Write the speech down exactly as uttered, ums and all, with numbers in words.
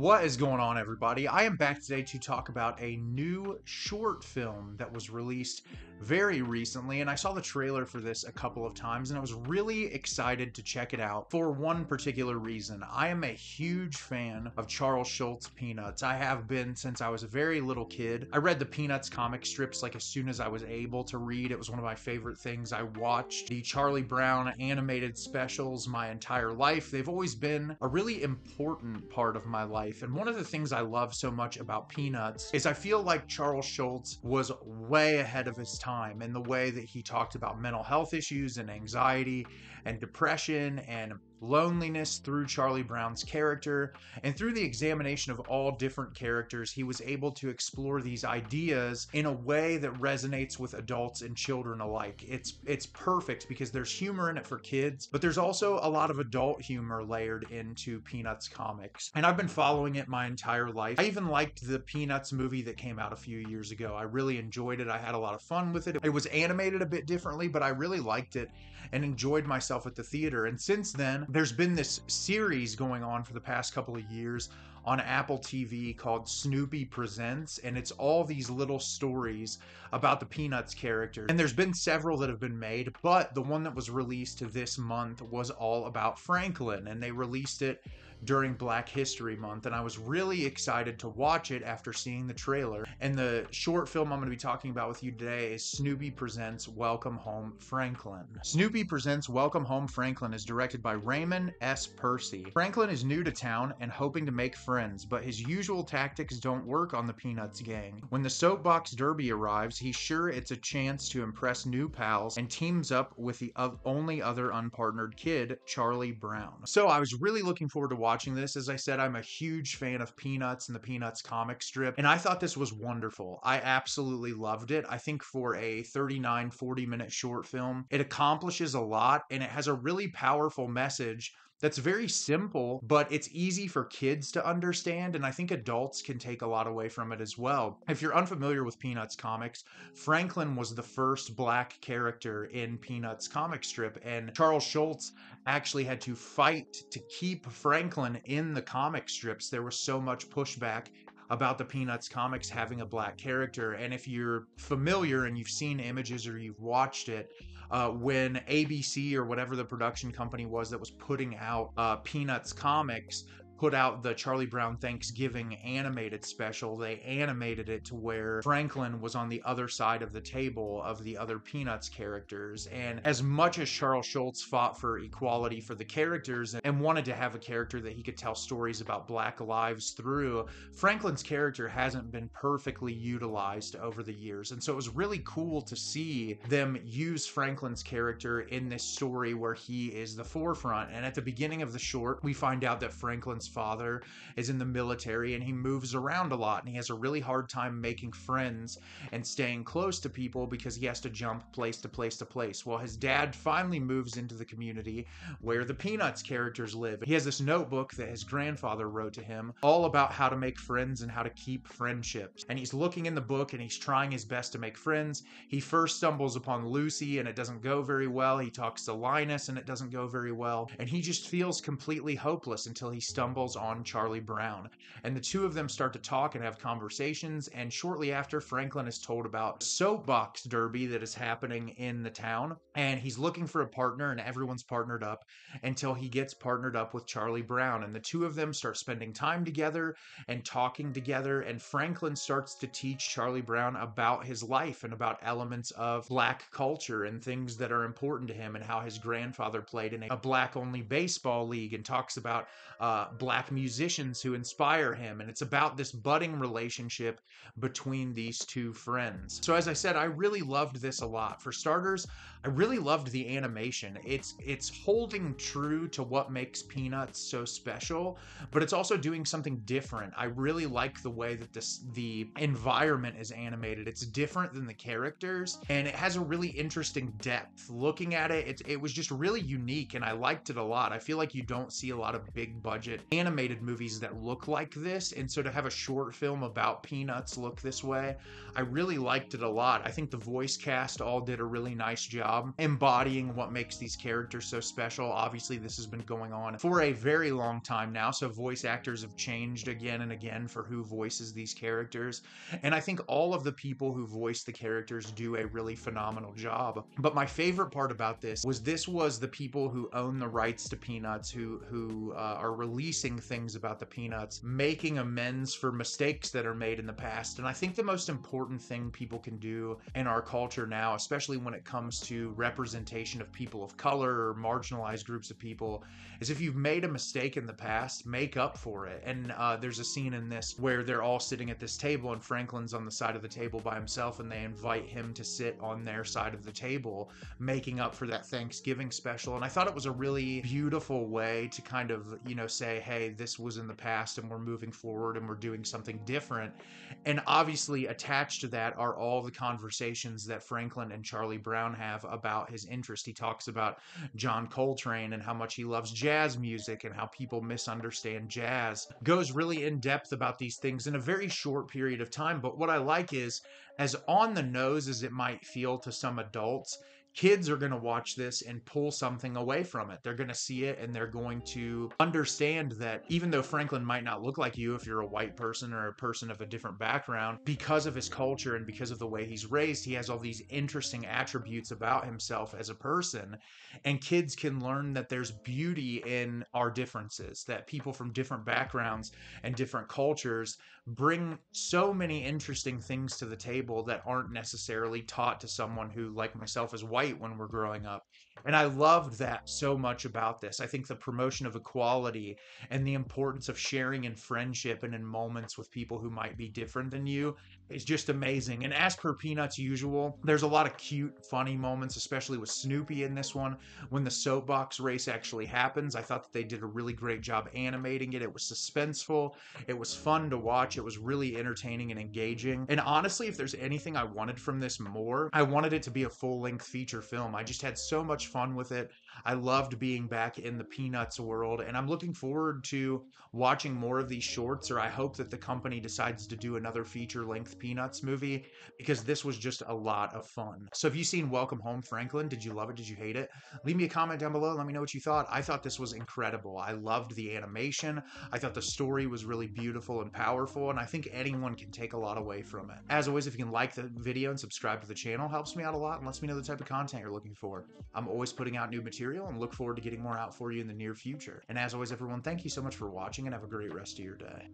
What is going on, everybody? I am back today to talk about a new short film that was released very recently, and I saw the trailer for this a couple of times, and I was really excited to check it out for one particular reason. I am a huge fan of Charles Schulz Peanuts. I have been since I was a very little kid. I read the Peanuts comic strips like as soon as I was able to read. It was one of my favorite things. I watched the Charlie Brown animated specials my entire life. They've always been a really important part of my life. And one of the things I love so much about Peanuts is I feel like Charles Schulz was way ahead of his time in the way that he talked about mental health issues and anxiety and depression and loneliness through Charlie Brown's character. And through the examination of all different characters, he was able to explore these ideas in a way that resonates with adults and children alike. It's it's perfect because there's humor in it for kids, but there's also a lot of adult humor layered into Peanuts comics. And I've been following it my entire life. I even liked the Peanuts movie that came out a few years ago. I really enjoyed it. I had a lot of fun with it. It was animated a bit differently, but I really liked it and enjoyed myself at the theater. And since then, there's been this series going on for the past couple of years on Apple T V called Snoopy Presents, and it's all these little stories about the Peanuts character. And there's been several that have been made, but the one that was released this month was all about Franklin, and they released it during Black History Month, and I was really excited to watch it after seeing the trailer. And the short film I'm going to be talking about with you today is Snoopy Presents: Welcome Home, Franklin. Snoopy Presents: Welcome Home, Franklin is directed by Raymond S. Persi. Franklin is new to town and hoping to make friends, but his usual tactics don't work on the Peanuts gang. When the Soapbox Derby arrives, he's sure it's a chance to impress new pals and teams up with the only other unpartnered kid, Charlie Brown. So I was really looking forward to watching Watching this. As I said, I'm a huge fan of Peanuts and the Peanuts comic strip, and I thought this was wonderful. I absolutely loved it. I think for a thirty-nine, forty minute short film, it accomplishes a lot, and it has a really powerful message that's very simple, but it's easy for kids to understand, and I think adults can take a lot away from it as well. If you're unfamiliar with Peanuts comics, Franklin was the first black character in Peanuts comic strip, and Charles Schulz actually had to fight to keep Franklin in the comic strips. There was so much pushback about the Peanuts comics having a black character. And if you're familiar and you've seen images or you've watched it, uh, when A B C or whatever the production company was that was putting out uh, Peanuts comics put out the Charlie Brown Thanksgiving animated special, they animated it to where Franklin was on the other side of the table of the other Peanuts characters. And as much as Charles Schulz fought for equality for the characters and wanted to have a character that he could tell stories about black lives through, Franklin's character hasn't been perfectly utilized over the years. And so it was really cool to see them use Franklin's character in this story where he is the forefront. And at the beginning of the short, we find out that Franklin's father is in the military, and he moves around a lot, and he has a really hard time making friends and staying close to people because he has to jump place to place to place. Well, his dad finally moves into the community where the Peanuts characters live. He has this notebook that his grandfather wrote to him all about how to make friends and how to keep friendships. And he's looking in the book and he's trying his best to make friends. He first stumbles upon Lucy and it doesn't go very well. He talks to Linus and it doesn't go very well. And he just feels completely hopeless until he stumbles on Charlie Brown. And the two of them start to talk and have conversations, and shortly after, Franklin is told about Soapbox Derby that is happening in the town, and he's looking for a partner, and everyone's partnered up until he gets partnered up with Charlie Brown. And the two of them start spending time together and talking together, and Franklin starts to teach Charlie Brown about his life and about elements of black culture and things that are important to him, and how his grandfather played in a black-only baseball league, and talks about uh, black Black musicians who inspire him. And it's about this budding relationship between these two friends. So as I said, I really loved this a lot. For starters, I really loved the animation. It's it's holding true to what makes Peanuts so special, but it's also doing something different. I really like the way that this the environment is animated. It's different than the characters, and it has a really interesting depth. Looking at it, it, it was just really unique, and I liked it a lot. I feel like you don't see a lot of big budget animation animated movies that look like this, and so to have a short film about Peanuts look this way, I really liked it a lot. I think the voice cast all did a really nice job embodying what makes these characters so special. Obviously, this has been going on for a very long time now, so voice actors have changed again and again for who voices these characters, and I think all of the people who voice the characters do a really phenomenal job. But my favorite part about this was this was the people who own the rights to Peanuts, who who uh, are releasing things about the Peanuts, making amends for mistakes that are made in the past. And I think the most important thing people can do in our culture now, especially when it comes to representation of people of color or marginalized groups of people, is if you've made a mistake in the past, make up for it. And uh, there's a scene in this where they're all sitting at this table and Franklin's on the side of the table by himself, and they invite him to sit on their side of the table, making up for that Thanksgiving special. And I thought it was a really beautiful way to kind of, you know, say, hey, this was in the past and we're moving forward and we're doing something different. And obviously attached to that are all the conversations that Franklin and Charlie Brown have about his interest. He talks about John Coltrane and how much he loves jazz music and how people misunderstand jazz. Goes really in depth about these things in a very short period of time. But what I like is, as on the nose as it might feel to some adults, kids are going to watch this and pull something away from it. They're going to see it and they're going to understand that even though Franklin might not look like you if you're a white person or a person of a different background, because of his culture and because of the way he's raised, he has all these interesting attributes about himself as a person. And kids can learn that there's beauty in our differences, that people from different backgrounds and different cultures bring so many interesting things to the table that aren't necessarily taught to someone who, like myself, is white when we're growing up. And I loved that so much about this. I think the promotion of equality and the importance of sharing in friendship and in moments with people who might be different than you is just amazing. And as per Peanuts usual, there's a lot of cute, funny moments, especially with Snoopy in this one. When the soapbox race actually happens, I thought that they did a really great job animating it. It was suspenseful. It was fun to watch. It was really entertaining and engaging. And honestly, if there's anything I wanted from this more, I wanted it to be a full-length feature film. I just had so much fun with it. I loved being back in the Peanuts world, and I'm looking forward to watching more of these shorts, or I hope that the company decides to do another feature-length Peanuts movie, because this was just a lot of fun. So have you seen Welcome Home, Franklin? Did you love it? Did you hate it? Leave me a comment down below. Let me know what you thought. I thought this was incredible. I loved the animation. I thought the story was really beautiful and powerful, and I think anyone can take a lot away from it. As always, if you can like the video and subscribe to the channel, helps me out a lot and lets me know the type of content you're looking for. I'm always putting out new material and look forward to getting more out for you in the near future. And as always, everyone, thank you so much for watching and have a great rest of your day.